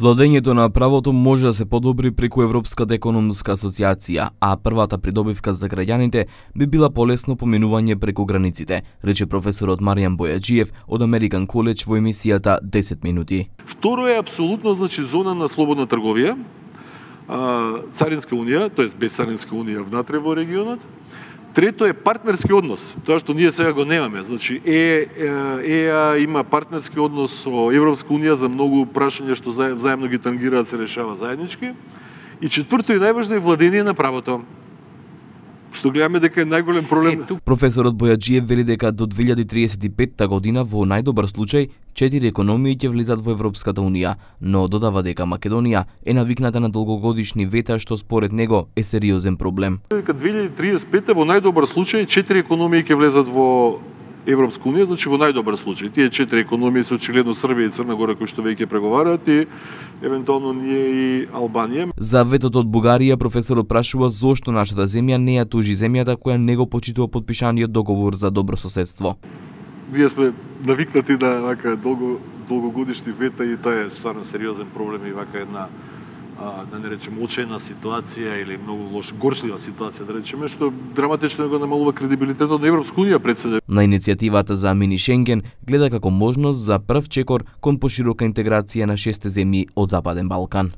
Владењето на правото може да се подобри преку Европската економска асоциација, а првата придобивка за граѓаните би била полесно поминување преку границите, рече професорот Маријан Бојаџиев од Американ Колеж во емисијата 10 минути. Второ е апсолутно, значи, зона на слободна трговија, царинска унија, т.е. безцаринска унија внатре во регионот. Трето е партнерски однос, тоа што ние сега го немаме. Значи, ЕА има партнерски однос со Европска унија за многу прашања што заедно ги тангираат, се решава заеднички. И четврто и најважно е владение на правото, што гледаме дека е најголем проблем. Професорот Бојаџиев вели дека до 2035 година во најдобар случај 4 економии ќе влезат во Европската унија, но додава дека Македонија е навикната на долгогодишни вета, што според него е сериозен проблем. Дека 2035 во најдобар случај 4 економии ќе влезат во Европска унија, значи во најдобар случај. Тие 4 економии се очигледно Србија и Црна Гора кои што веќе преговараат и евентуално ние и Албанија. За ветото од Бугарија професорот прашува зошто нашата земја не ја тужи земјата која не го почитува подпишаниот договор за добрососедство. Вие сме навикнати на вака долгогодишни вета и тоа е стварно сериозен проблем и вака една, да не речем, очајна ситуација или многу лош, горчлива ситуација, да речеме, што драматично го намалува кредибилитетот на Европска унија пред себе. На иницијативата за Мини Шенген гледа како можност за прв чекор кон поширока интеграција на 6 земји од Западен Балкан.